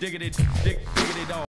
diggity, diggity dog.